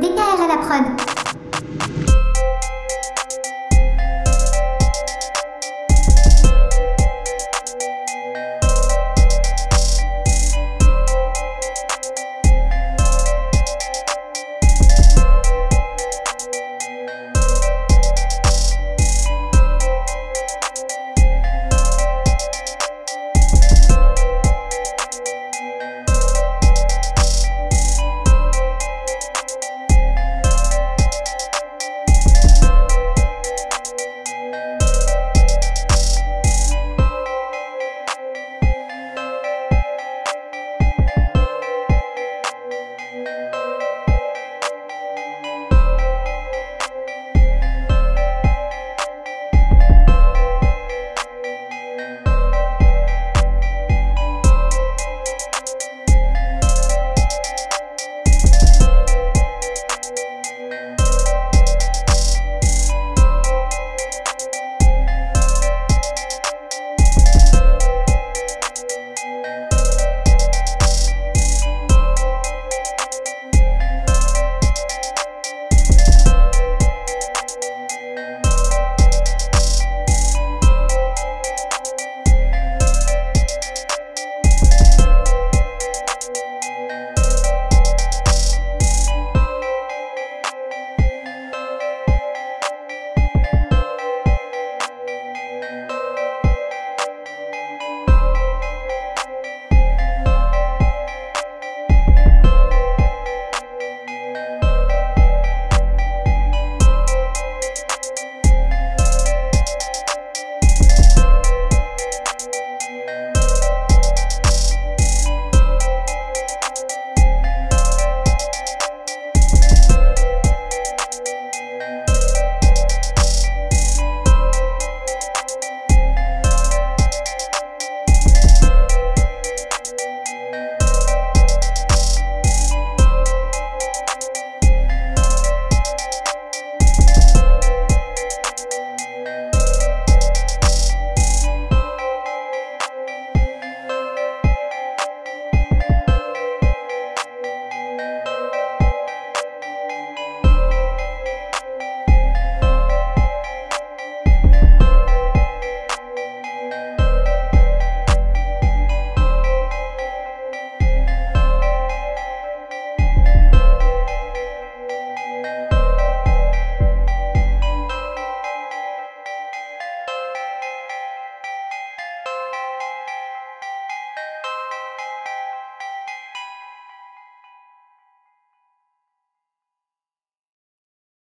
DKR à la prod.